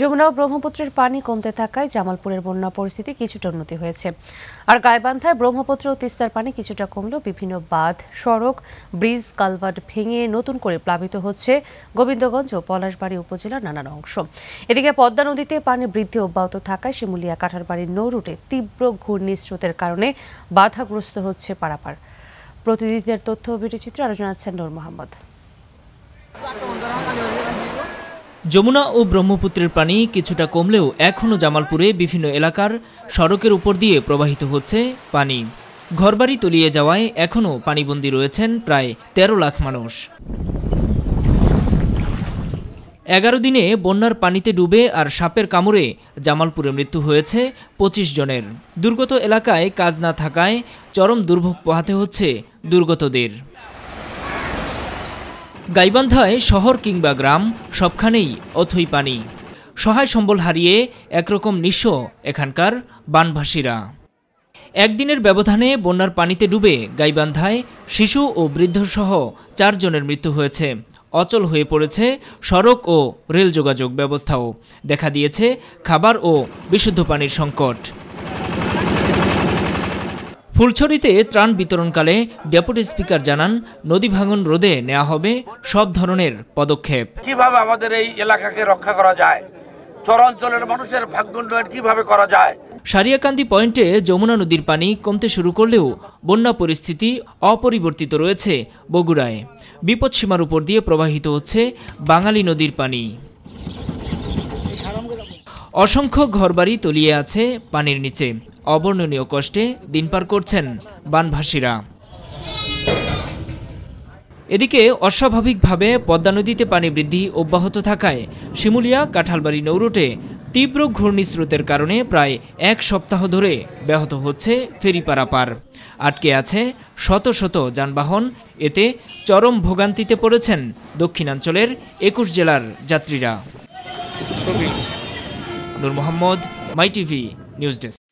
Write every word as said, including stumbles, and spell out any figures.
যমুনা ও ব্রহ্মপুত্রের পানি কমতে থাকায় জামালপুরের বন্যা পরিস্থিতি কিছুটা উন্নতি হয়েছে। আর গাইবান্ধায় ব্রহ্মপুত্র ও তিস্তার পানি কিছুটা কমলেও বিভিন্ন বাঁধ, সড়ক, ব্রিজ, কালভার্ট ভেঙে নতুন করে প্লাবিত হচ্ছে গোবিন্দগঞ্জ ও পলাশবাড়ী উপজেলার নানান অংশ। এদিকে পদ্মা নদীতে পানি বৃদ্ধি অব্যাহত থাকায় শিমুলিয়া কাঠারবাড়ির নৌ রুটে তীব্র ঘূর্ণিস্রোতের কারণে বাধাগ্রস্ত হচ্ছে পারাপার। প্রতিনিধিদের তথ্য ও ভিডিওচিত্র আরও জানাচ্ছেন নূর মোহাম্মদ। যমুনা ও ব্রহ্মপুত্রের পানি কিছুটা কমলেও এখনও জামালপুরে বিভিন্ন এলাকার সড়কের উপর দিয়ে প্রবাহিত হচ্ছে পানি। ঘরবাড়ি তলিয়ে যাওয়ায় এখনও পানিবন্দী রয়েছেন প্রায় তেরো লাখ মানুষ। এগারো দিনে বন্যার পানিতে ডুবে আর সাপের কামড়ে জামালপুরে মৃত্যু হয়েছে পঁচিশ জনের। দুর্গত এলাকায় কাজ না থাকায় চরম দুর্ভোগ পোহাতে হচ্ছে দুর্গতদের। গাইবান্ধায় শহর কিংবা গ্রাম সবখানেই অথই পানি। সহায় সম্বল হারিয়ে একরকম নিঃস্ব এখানকার বানভাসীরা। একদিনের ব্যবধানে বন্যার পানিতে ডুবে গাইবান্ধায় শিশু ও বৃদ্ধসহ চারজনের মৃত্যু হয়েছে। অচল হয়ে পড়েছে সড়ক ও রেল যোগাযোগ ব্যবস্থাও, দেখা দিয়েছে খাবার ও বিশুদ্ধ পানির সংকট। ফুলছড়িতে ত্রাণ বিতরণকালে ডেপুটি স্পিকার জানান, নদী ভাঙন রোধে নেওয়া হবে সব ধরনের পদক্ষেপ। কিভাবে আমাদের এই এলাকাকে রক্ষা করা যায়, চরাঞ্চলের মানুষের ভাগ্য উন্নয়ন কিভাবে করা যায়। সারিয়াকান্দি পয়েন্টে যমুনা নদীর পানি কমতে শুরু করলেও বন্যা পরিস্থিতি অপরিবর্তিত রয়েছে বগুড়ায়। বিপদসীমার উপর দিয়ে প্রবাহিত হচ্ছে বাঙালি নদীর পানি। অসংখ্য ঘরবাড়ি তলিয়ে আছে পানির নিচে। অবর্ণনীয় কষ্টে দিন পার করছেন বানভাসীরা। এদিকে অস্বাভাবিকভাবে পদ্মা নদীতে পানি বৃদ্ধি অব্যাহত থাকায় শিমুলিয়া কাঁঠালবাড়ি নৌরুটে তীব্র ঘূর্ণিস্রোতের কারণে প্রায় এক সপ্তাহ ধরে ব্যাহত হচ্ছে ফেরি পারাপার। আটকে আছে শত শত যানবাহন। এতে চরম ভোগান্তিতে পড়েছেন দক্ষিণাঞ্চলের একুশ জেলার যাত্রীরা। নূর Mohammad, my TV news desk.